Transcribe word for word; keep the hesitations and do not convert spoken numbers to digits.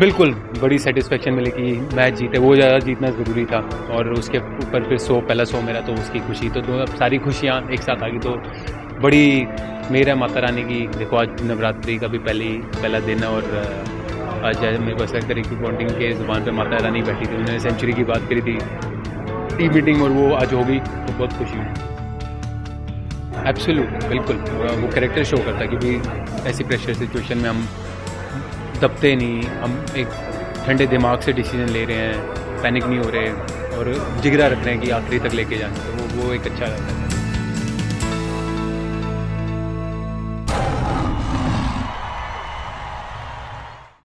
बिल्कुल बड़ी सेटिस्फेक्शन मिली कि मैच जीते, वो ज़्यादा जीतना ज़रूरी था। और उसके ऊपर फिर सो पहला सो मेरा, तो उसकी खुशी तो दो, अब सारी खुशियाँ एक साथ आ गई। तो बड़ी मेरा माता रानी की, देखो आज नवरात्रि का भी पहली पहला दिन है और आज मेरे को ऐसा लगता है कि बॉन्डिंग के ज़ुबान पर माता रानी बैठी थी, उन्होंने सेंचुरी की बात करी थी टीम मीटिंग और वो आज होगी, तो बहुत खुशी हुई। एब्सोल्यूट बिल्कुल वो कैरेक्टर शो करता है, क्योंकि ऐसी प्रेशर सिचुएशन में हम दबते नहीं, हम एक ठंडे दिमाग से डिसीजन ले रहे हैं, पैनिक नहीं हो रहे और जिगरा रख रहे हैं कि आखिरी तक लेके जाना, तो वो वो एक अच्छा लगता है।